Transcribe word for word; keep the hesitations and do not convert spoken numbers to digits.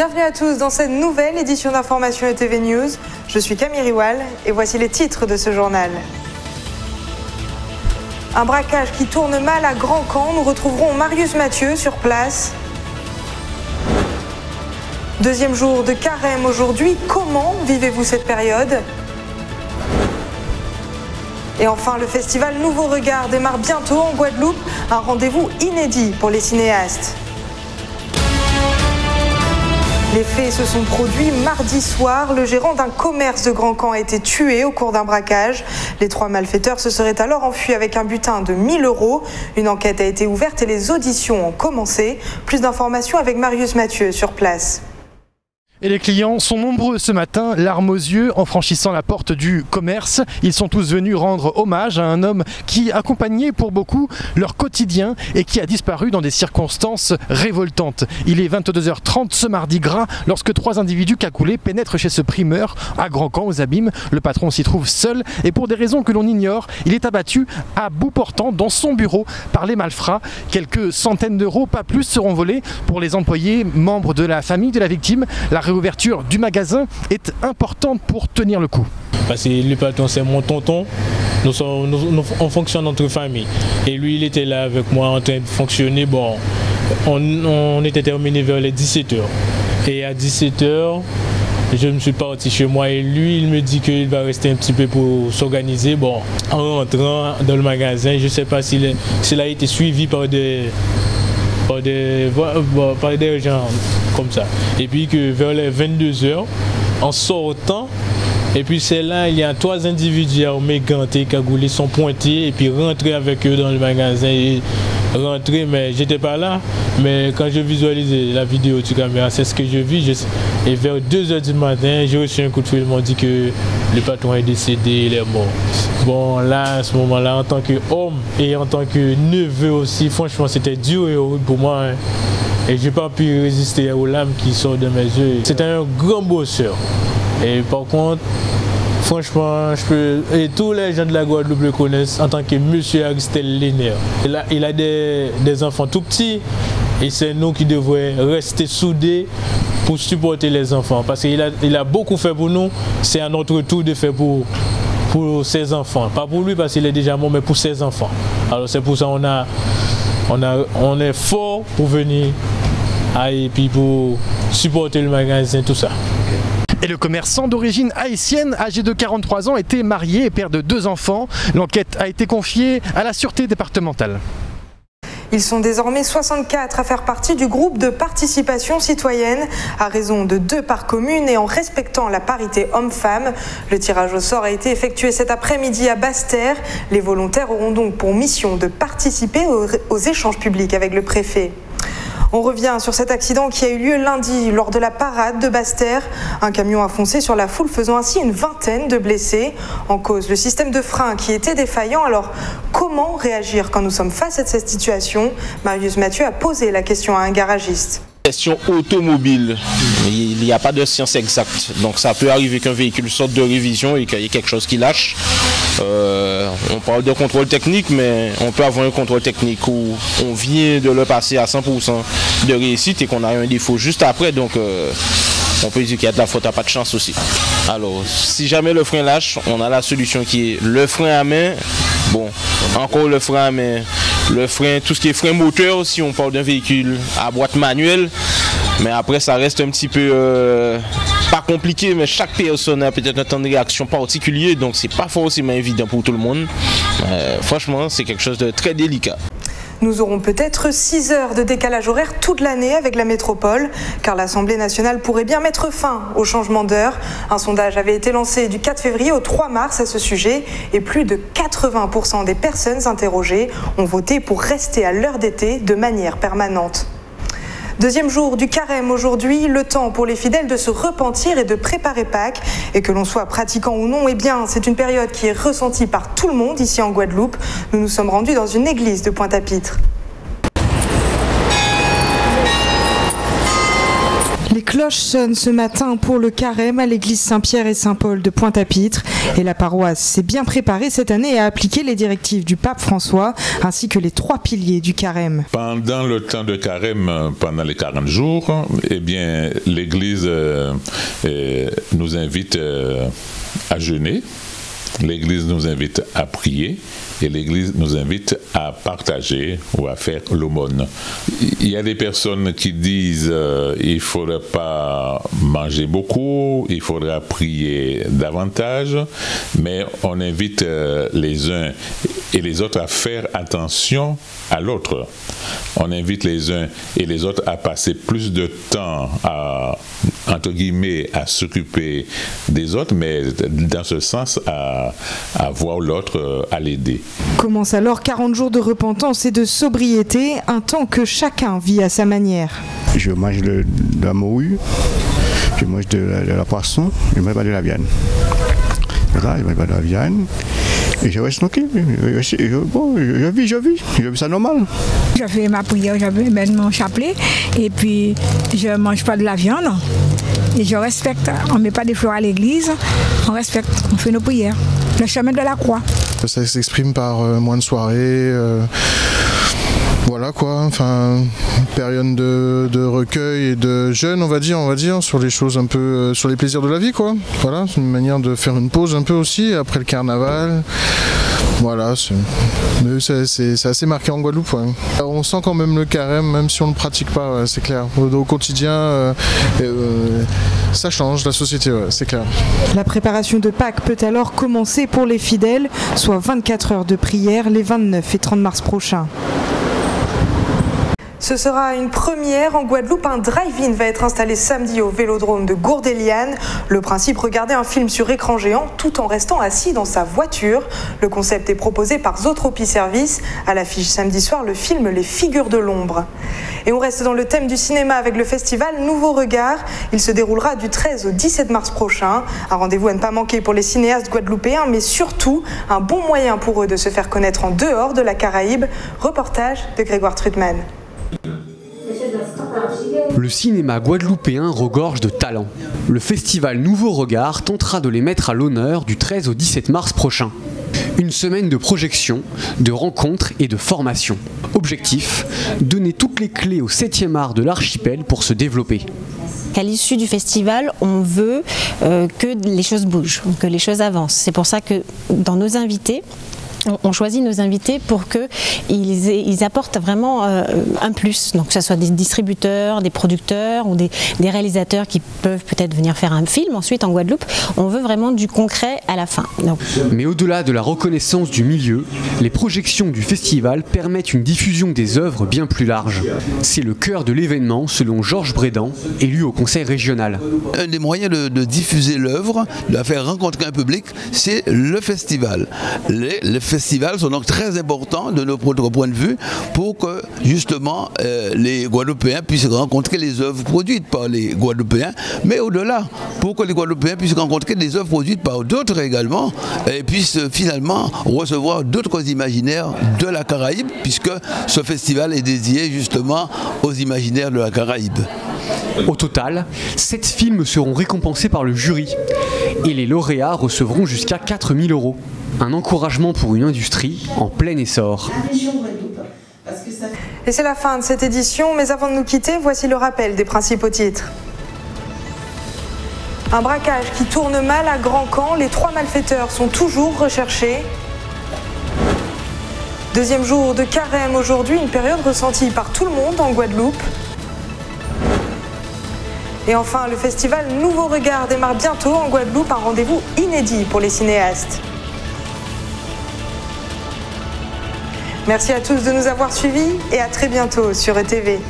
Bienvenue à tous dans cette nouvelle édition d'information E T V News. Je suis Camille Riwal et voici les titres de ce journal. Un braquage qui tourne mal à Grand-Camp. Nous retrouverons Marius Mathieu sur place. Deuxième jour de carême aujourd'hui. Comment vivez-vous cette période ? Et enfin, le festival Nouveau Regard démarre bientôt en Guadeloupe. Un rendez-vous inédit pour les cinéastes. Les faits se sont produits mardi soir. Le gérant d'un commerce de Grand-Camp a été tué au cours d'un braquage. Les trois malfaiteurs se seraient alors enfuis avec un butin de mille euros. Une enquête a été ouverte et les auditions ont commencé. Plus d'informations avec Marius Mathieu sur place. Et les clients sont nombreux ce matin, larmes aux yeux, en franchissant la porte du commerce. Ils sont tous venus rendre hommage à un homme qui accompagnait pour beaucoup leur quotidien et qui a disparu dans des circonstances révoltantes. Il est vingt-deux heures trente ce mardi gras lorsque trois individus cagoulés pénètrent chez ce primeur à Grand-Camp aux Abîmes. Le patron s'y trouve seul et pour des raisons que l'on ignore, il est abattu à bout portant dans son bureau par les malfrats. Quelques centaines d'euros, pas plus, seront volés pour les employés, membres de la famille de la victime. La réouverture du magasin est importante pour tenir le coup. Parce que le patron, c'est mon tonton, nous, sommes, nous, nous on fonctionne entre famille. Et lui, il était là avec moi en train de fonctionner. Bon, on, on était terminé vers les dix-sept heures. Et à dix-sept heures, je me suis parti chez moi et lui, il me dit qu'il va rester un petit peu pour s'organiser. Bon, en rentrant dans le magasin, je ne sais pas s'il a été suivi par des... Par des, par des gens comme ça. Et puis que vers les vingt-deux heures, en sortant, et puis c'est là, il y a trois individus armés, gantés, cagoulés, sont pointés et puis rentrés avec eux dans le magasin. Et rentrés, mais j'étais pas là, mais quand je visualisais la vidéo du caméra, c'est ce que je vis. Je, et vers deux heures du matin, j'ai reçu un coup de fil, ils m'ont dit que le patron est décédé, il est mort. Bon, là, à ce moment-là, en tant qu'homme et en tant que neveu aussi, franchement, c'était dur et horrible pour moi. Hein. Et j'ai pas pu résister aux larmes qui sortent de mes yeux. C'était un grand bosseur. Et par contre, franchement, je peux. Et tous les gens de la Guadeloupe le connaissent en tant que monsieur Aristel Linaire. Il a, il a des, des enfants tout petits et c'est nous qui devrions rester soudés pour supporter les enfants. Parce qu'il a, il a beaucoup fait pour nous, c'est à notre tour de faire pour. Pour ses enfants, pas pour lui parce qu'il est déjà mort, mais pour ses enfants. Alors c'est pour ça qu'on a, on a, on est fort pour venir à, et puis pour supporter le magasin, tout ça. Et le commerçant d'origine haïtienne, âgé de quarante-trois ans, était marié et père de deux enfants. L'enquête a été confiée à la Sûreté départementale. Ils sont désormais soixante-quatre à faire partie du groupe de participation citoyenne, à raison de deux par commune et en respectant la parité homme-femme. Le tirage au sort a été effectué cet après-midi à Basse-Terre. Les volontaires auront donc pour mission de participer aux échanges publics avec le préfet. On revient sur cet accident qui a eu lieu lundi lors de la parade de Basse-Terre. Un camion a foncé sur la foule faisant ainsi une vingtaine de blessés. En cause, le système de frein qui était défaillant. Alors, comment réagir quand nous sommes face à cette situation? Marius Mathieu a posé la question à un garagiste. Question automobile, il n'y a pas de science exacte, donc ça peut arriver qu'un véhicule sorte de révision et qu'il y ait quelque chose qui lâche. Euh, on parle de contrôle technique, mais on peut avoir un contrôle technique où on vient de le passer à cent pour cent de réussite et qu'on a un défaut juste après, donc euh, on peut dire qu'il y a de la faute à pas de chance aussi. Alors, si jamais le frein lâche, on a la solution qui est le frein à main, bon, encore le frein à main. Le frein, tout ce qui est frein moteur, si on parle d'un véhicule à boîte manuelle, mais après ça reste un petit peu euh, pas compliqué, mais chaque personne a peut-être un temps de réaction particulier, donc c'est pas forcément évident pour tout le monde. Euh, franchement, c'est quelque chose de très délicat. Nous aurons peut-être six heures de décalage horaire toute l'année avec la métropole, car l'Assemblée nationale pourrait bien mettre fin au changement d'heure. Un sondage avait été lancé du quatre février au trois mars à ce sujet, et plus de quatre-vingts pour cent des personnes interrogées ont voté pour rester à l'heure d'été de manière permanente. Deuxième jour du carême aujourd'hui, le temps pour les fidèles de se repentir et de préparer Pâques. Et que l'on soit pratiquant ou non, eh bien, c'est une période qui est ressentie par tout le monde ici en Guadeloupe. Nous nous sommes rendus dans une église de Pointe-à-Pitre. cloches sonnent ce matin pour le carême à l'église Saint-Pierre et Saint-Paul de Pointe-à-Pitre. Et la paroisse s'est bien préparée cette année à appliquer les directives du pape François ainsi que les trois piliers du carême. Pendant le temps de carême, pendant les quarante jours, eh bien, l'église euh, euh, nous invite euh, à jeûner. L'Église nous invite à prier et l'Église nous invite à partager ou à faire l'aumône. Il y a des personnes qui disent euh, il ne faudrait pas manger beaucoup, il faudra prier davantage, mais on invite euh, les uns et les autres à faire attention à l'autre. On invite les uns et les autres à passer plus de temps à, entre guillemets, à s'occuper des autres, mais dans ce sens, à, à voir l'autre, à l'aider. Commence alors quarante jours de repentance et de sobriété, un temps que chacun vit à sa manière. Je mange de, de la morue, je mange de la, de la poisson, je ne mange pas de la viande. Là, je ne mange pas de la viande. Et je reste tranquille. Je, je, je, bon, je, je vis, je vis. Je vis ça normal. Je fais ma prière, je mets mon chapelet. Et puis, je ne mange pas de la viande. Et je respecte. On ne met pas des fleurs à l'église. On respecte. On fait nos prières. Le chemin de la croix. Ça s'exprime par euh, moins de soirées. Euh, voilà quoi. Enfin, période de, de recueil et de jeûne, on va dire, on va dire, sur les choses un peu, euh, sur les plaisirs de la vie, quoi. Voilà, c'est une manière de faire une pause un peu aussi après le carnaval. Voilà, c'est assez marqué en Guadeloupe. Ouais. On sent quand même le carême, même si on ne le pratique pas, ouais, c'est clair. Au quotidien, euh, euh, ça change la société, ouais, c'est clair. La préparation de Pâques peut alors commencer pour les fidèles, soit vingt-quatre heures de prière les vingt-neuf et trente mars prochains. Ce sera une première en Guadeloupe. Un drive-in va être installé samedi au Vélodrome de Gourdeliane. Le principe, regarder un film sur écran géant tout en restant assis dans sa voiture. Le concept est proposé par Zotropi Service. À l'affiche samedi soir, le film Les Figures de l'Ombre. Et on reste dans le thème du cinéma avec le festival Nouveau Regard. Il se déroulera du treize au dix-sept mars prochain. Un rendez-vous à ne pas manquer pour les cinéastes guadeloupéens, mais surtout un bon moyen pour eux de se faire connaître en dehors de la Caraïbe. Reportage de Grégoire Trutman. Le cinéma guadeloupéen regorge de talents. Le festival Nouveau Regard tentera de les mettre à l'honneur du treize au dix-sept mars prochain. Une semaine de projections, de rencontres et de formations. Objectif, donner toutes les clés au septième art de l'archipel pour se développer. À l'issue du festival, on veut euh, que les choses bougent, que les choses avancent. C'est pour ça que dans nos invités, on choisit nos invités pour qu'ils ils apportent vraiment euh, un plus, donc que ce soit des distributeurs, des producteurs ou des, des réalisateurs qui peuvent peut-être venir faire un film ensuite en Guadeloupe. On veut vraiment du concret à la fin. Donc. Mais au-delà de la reconnaissance du milieu, les projections du festival permettent une diffusion des œuvres bien plus large. C'est le cœur de l'événement selon Georges Brédan, élu au conseil régional. Un des moyens de, de diffuser l'œuvre, de la faire rencontrer un public, c'est le festival. Les, les Les festivals sont donc très importants de notre point de vue pour que justement euh, les Guadeloupéens puissent rencontrer les œuvres produites par les Guadeloupéens, mais au-delà, pour que les Guadeloupéens puissent rencontrer des œuvres produites par d'autres également et puissent finalement recevoir d'autres imaginaires de la Caraïbe, puisque ce festival est dédié justement aux imaginaires de la Caraïbe. Au total, sept films seront récompensés par le jury et les lauréats recevront jusqu'à quatre mille euros. Un encouragement pour une industrie en plein essor. Et c'est la fin de cette édition, mais avant de nous quitter, voici le rappel des principaux titres. Un braquage qui tourne mal à Grand-Camp, les trois malfaiteurs sont toujours recherchés. Deuxième jour de carême aujourd'hui, une période ressentie par tout le monde en Guadeloupe. Et enfin, le festival Nouveau Regard démarre bientôt en Guadeloupe, un rendez-vous inédit pour les cinéastes. Merci à tous de nous avoir suivis et à très bientôt sur E T V.